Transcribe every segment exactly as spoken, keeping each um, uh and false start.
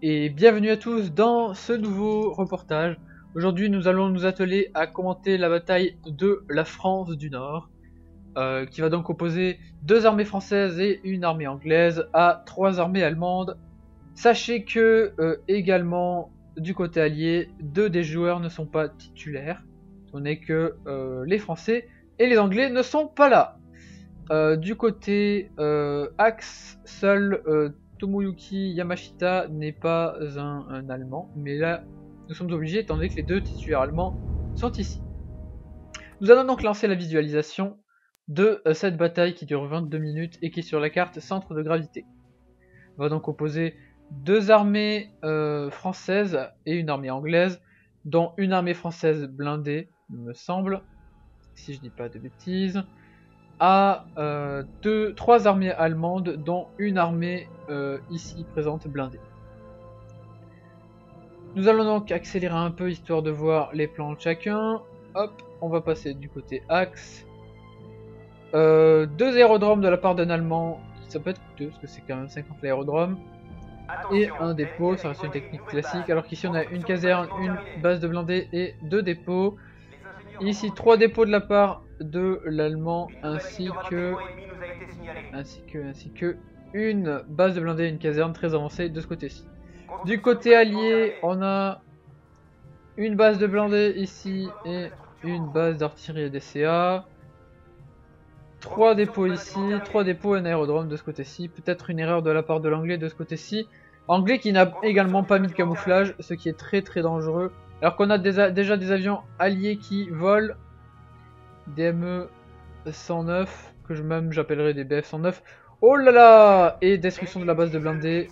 Et bienvenue à tous dans ce nouveau reportage. Aujourd'hui nous allons nous atteler à commenter la bataille de la France du Nord, euh, qui va donc opposer deux armées françaises et une armée anglaise à trois armées allemandes. Sachez que euh, également du côté allié, deux des joueurs ne sont pas titulaires, on n'est que euh, les Français et les Anglais ne sont pas là. Euh, du côté euh, Axe, seul euh, Tomoyuki Yamashita n'est pas un, un Allemand, mais là nous sommes obligés étant donné que les deux titulaires allemands sont ici. Nous allons donc lancer la visualisation de euh, cette bataille qui dure vingt-deux minutes et qui est sur la carte centre de gravité. On va donc opposer deux armées euh, françaises et une armée anglaise, dont une armée française blindée, il me semble, si je dis pas de bêtises, à euh, deux, trois armées allemandes, dont une armée euh, ici présente blindée. Nous allons donc accélérer un peu histoire de voir les plans de chacun. Hop, on va passer du côté axe. Euh, deux aérodromes de la part d'un Allemand, ça peut être coûteux parce que c'est quand même cinquante l'aérodrome. Et un dépôt, ça reste une technique classique, alors qu'ici on a une caserne, une base de blindés et deux dépôts. Ici trois dépôts de la part de l'Allemand, ainsi que, ainsi que, ainsi que une base de blindés et une caserne très avancée de ce côté-ci. Du côté allié, on a une base de blindés ici et une base d'artillerie et D C A. Trois dépôts ici, trois dépôts et un aérodrome de ce côté-ci. Peut-être une erreur de la part de l'anglais de ce côté-ci. Anglais qui n'a également pas mis de camouflage, ce qui est très très dangereux. Alors qu'on a des a déjà des avions alliés qui volent. Des M E cent neuf, que je même j'appellerai des B F cent neuf. Oh là là! Et destruction de la base de blindés.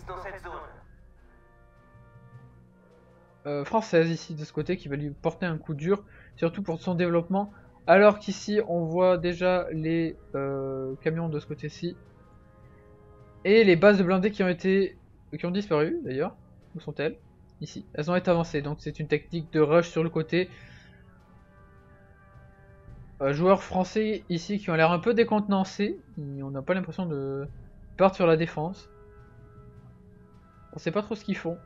Euh, française ici de ce côté qui va lui porter un coup dur, surtout pour son développement. Alors qu'ici on voit déjà les euh, camions de ce côté-ci. Et les bases de blindés qui ont été. Qui ont disparu d'ailleurs. Où sont-elles? Ici. Elles ont été avancées. Donc c'est une technique de rush sur le côté. Euh, joueurs français ici qui ont l'air un peu décontenancés. On n'a pas l'impression de partir sur la défense. On sait pas trop ce qu'ils font.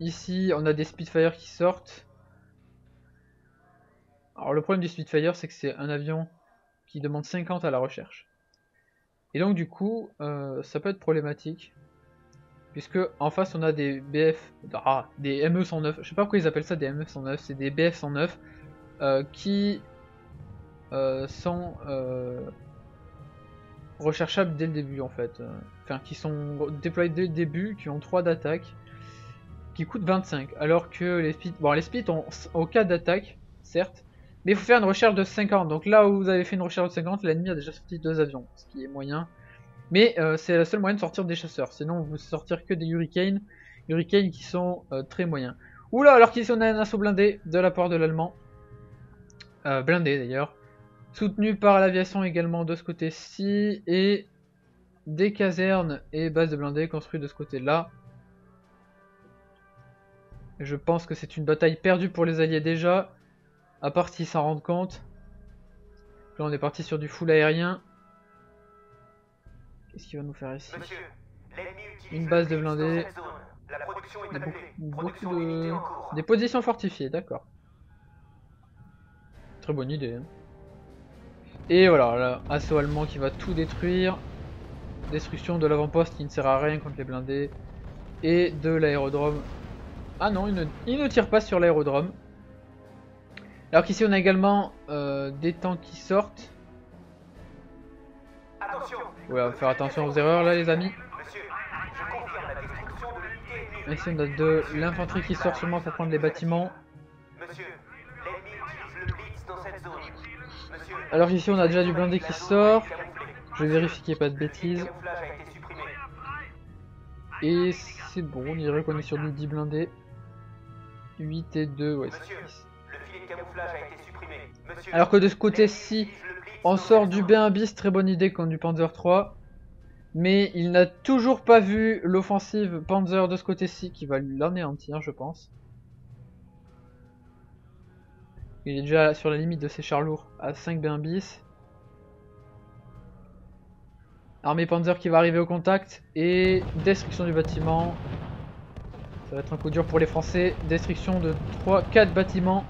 Ici on a des Spitfire qui sortent. Alors le problème du Spitfire, c'est que c'est un avion qui demande cinquante à la recherche. Et donc du coup, euh, ça peut être problématique. Puisque en face on a des B F... Ah, des M E cent neuf. Je sais pas pourquoi ils appellent ça des M E cent neuf. C'est des B F cent neuf euh, qui euh, sont euh, recherchables dès le début en fait. Enfin, qui sont déployés dès le début, qui ont trois d'attaque, qui coûtent vingt-cinq. Alors que les Spits... Bon, les Spits ont, ont quatre d'attaque, certes. Mais il faut faire une recherche de cinquante, donc là où vous avez fait une recherche de cinquante, l'ennemi a déjà sorti deux avions, ce qui est moyen. Mais euh, c'est la seule moyen de sortir des chasseurs, sinon vous ne sortir que des Hurricanes, Hurricanes qui sont euh, très moyens. Oula, alors qu'ici on a un assaut blindé de la part de l'Allemand, euh, blindé d'ailleurs, soutenu par l'aviation également de ce côté-ci, et des casernes et bases de blindés construites de ce côté-là. Je pense que c'est une bataille perdue pour les alliés déjà. À part s'ils s'en rendent compte. Là on est parti sur du full aérien. Qu'est-ce qu'il va nous faire ici? Monsieur, une base de blindés. La est beaucoup, beaucoup de... Des positions fortifiées, d'accord. Très bonne idée. Hein. Et voilà, l'assaut allemand qui va tout détruire. Destruction de l'avant-poste qui ne sert à rien contre les blindés. Et de l'aérodrome. Ah non, il ne, il ne tire pas sur l'aérodrome. Alors qu'ici on a également euh, des tanks qui sortent. Ouais, on va faire attention aux erreurs là les amis. Ici on a de l'infanterie qui sort sûrement pour prendre les bâtiments. Alors ici on a déjà du blindé qui sort. Je vérifie qu'il n'y ait pas de bêtises. Et c'est bon, on dirait qu'on est sur du dix blindés. huit et deux, ouais c'est dix. Alors que de ce côté-ci, on sort du B un bis, très bonne idée contre du Panzer trois. Mais il n'a toujours pas vu l'offensive Panzer de ce côté-ci qui va l'anéantir, je pense. Il est déjà sur la limite de ses chars lourds à cinq B un bis. Armée Panzer qui va arriver au contact et destruction du bâtiment. Ça va être un coup dur pour les Français. Destruction de trois quatre bâtiments.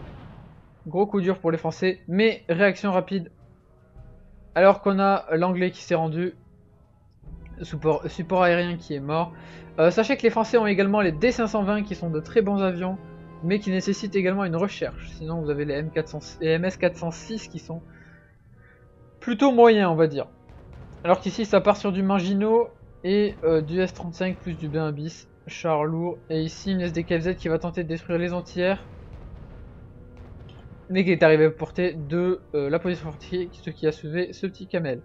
Gros coup dur pour les Français. Mais réaction rapide. Alors qu'on a l'anglais qui s'est rendu. Support, support aérien qui est mort. Euh, sachez que les Français ont également les D cinq cent vingt qui sont de très bons avions. Mais qui nécessitent également une recherche. Sinon vous avez les, M quatre cents, les M S quatre cent six qui sont plutôt moyens on va dire. Alors qu'ici ça part sur du Mangino et euh, du S trente-cinq plus du B un bis, char lourd. Et ici une S D K F Z qui va tenter de détruire les entières. Mais qui est arrivée à portée de euh, la position fortifiée, ce qui a sauvé ce petit camel.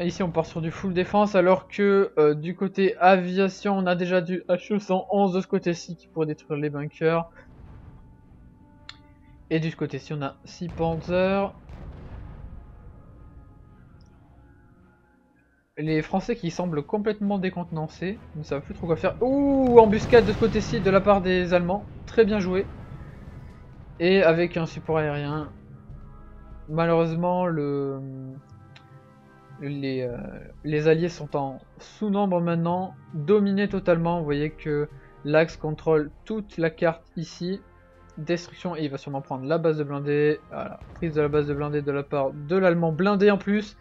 Et ici on part sur du full défense alors que euh, du côté aviation on a déjà du H cent onze de ce côté-ci qui pourrait détruire les bunkers. Et du côté-ci on a six Panzers. Les Français qui semblent complètement décontenancés, ils ne savent plus trop quoi faire. Ouh, embuscade de ce côté-ci de la part des Allemands, très bien joué. Et avec un support aérien, malheureusement le... Les, euh, les alliés sont en sous-nombre maintenant, dominés totalement. Vous voyez que l'Axe contrôle toute la carte ici. Destruction, et il va sûrement prendre la base de blindés. Voilà, prise de la base de blindés de la part de l'Allemand blindé en plus.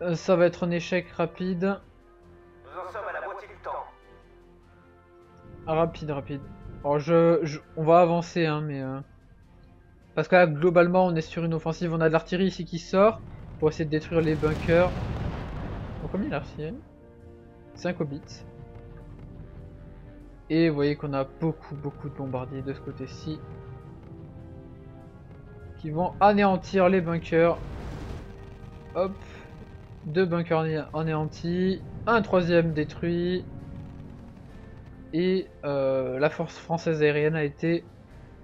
Euh, ça va être un échec rapide. Nous en sommes à la moitié du temps. Rapide, rapide. Alors je, je, on va avancer, hein, mais... Euh, parce que là, globalement, on est sur une offensive. On a de l'artillerie ici qui sort. Pour essayer de détruire les bunkers. Bon, combien d'artillerie ? cinq hobbits. Et vous voyez qu'on a beaucoup beaucoup de bombardiers de ce côté-ci. Qui vont anéantir les bunkers. Hop. Deux bunkers anéantis. Un troisième détruit. Et euh, la force française aérienne a été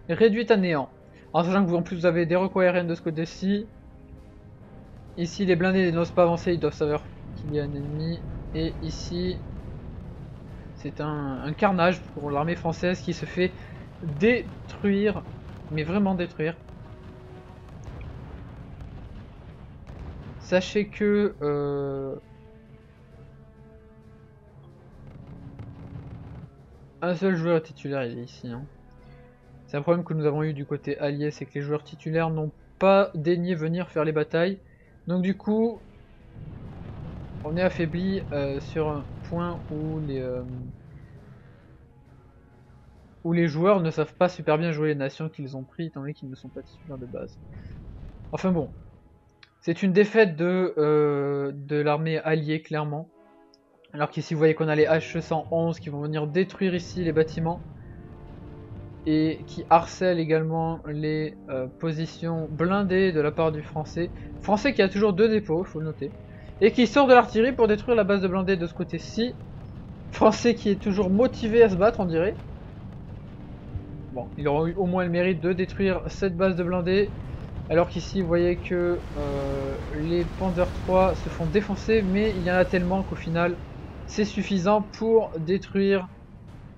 réduite à néant. En sachant que vous en plus vous avez des recours aériennes de ce côté-ci. Ici les blindés n'osent pas avancer, ils doivent savoir qu'il y a un ennemi. Et ici c'est un, un carnage pour l'armée française qui se fait détruire, mais vraiment détruire. Sachez que euh, un seul joueur titulaire il est ici, hein. C'est un problème que nous avons eu du côté allié, c'est que les joueurs titulaires n'ont pas daigné venir faire les batailles. Donc du coup, on est affaibli euh, sur un point où les, euh, où les joueurs ne savent pas super bien jouer les nations qu'ils ont pris, étant donné qu'ils ne sont pas titulaires de base. Enfin bon, c'est une défaite de, euh, de l'armée alliée clairement. Alors qu'ici vous voyez qu'on a les H cent onze qui vont venir détruire ici les bâtiments. Et qui harcèle également les euh, positions blindées de la part du français. Français qui a toujours deux dépôts, il faut le noter. Et qui sort de l'artillerie pour détruire la base de blindés de ce côté-ci. Français qui est toujours motivé à se battre, on dirait. Bon, il aura eu au moins le mérite de détruire cette base de blindés. Alors qu'ici, vous voyez que euh, les Panzer trois se font défoncer. Mais il y en a tellement qu'au final, c'est suffisant pour détruire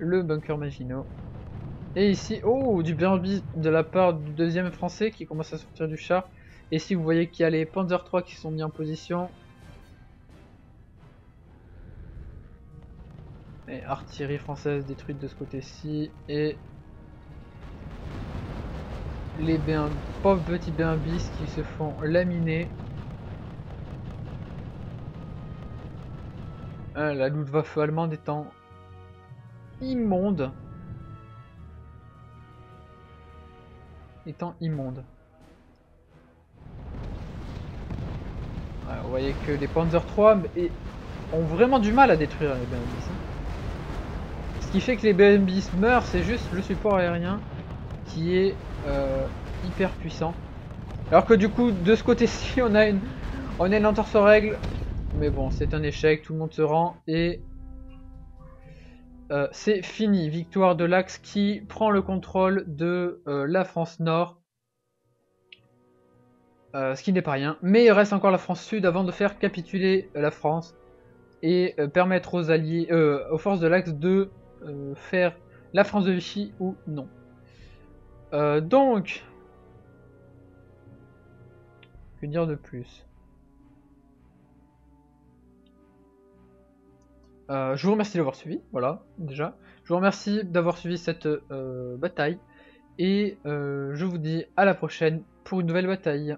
le bunker Maginot. Et ici, oh, du B un bis de la part du deuxième français qui commence à sortir du char. Et ici, vous voyez qu'il y a les Panzer trois qui sont mis en position. Et artillerie française détruite de ce côté-ci. Et les B un, pauvres petits B un bis qui se font laminer. Ah, la Luftwaffe allemande étant immonde. étant immonde. Alors, vous voyez que les Panzer trois ont vraiment du mal à détruire les B M bis. Ce qui fait que les B M bis meurent, c'est juste le support aérien qui est euh, hyper puissant. Alors que du coup, de ce côté-ci, on a une, on a une entorse aux règles. Mais bon, c'est un échec, tout le monde se rend et Euh, c'est fini, victoire de l'Axe qui prend le contrôle de euh, la France Nord, euh, ce qui n'est pas rien, mais il reste encore la France Sud avant de faire capituler la France et euh, permettre aux alliés, euh, aux forces de l'Axe de euh, faire la France de Vichy ou non. Euh, donc, Que dire de plus? Euh, je vous remercie d'avoir suivi, voilà, déjà. Je vous remercie d'avoir suivi cette euh, bataille. Et euh, je vous dis à la prochaine pour une nouvelle bataille.